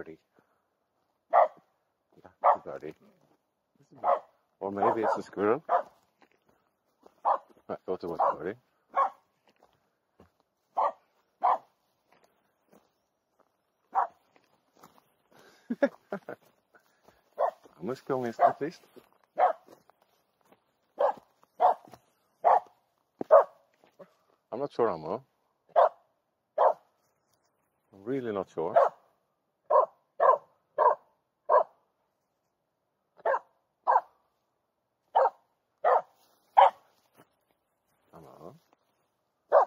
birdie. Yeah, it's a birdie. Or maybe it's a squirrel. I thought it was a birdie. I must go in at least. I'm not sure, Aamu. I'm really not sure. Aamu. Oh.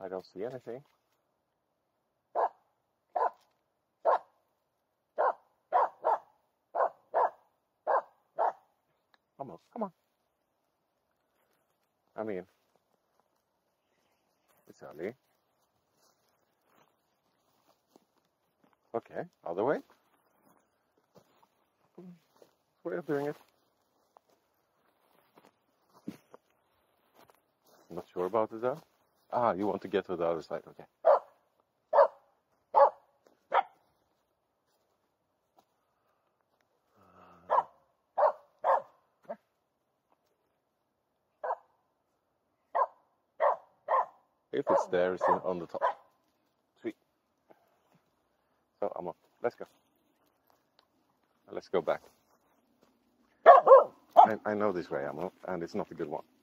I don't see anything. Almost. Come on. I mean, it's early. Okay, other way. Way of doing it. I'm not sure about it though. Ah, you want to get to the other side, okay. If it's there, it's on the top. Sweet. So, Aamu, let's go. Let's go back. I know this way, Aamu, and it's not a good one.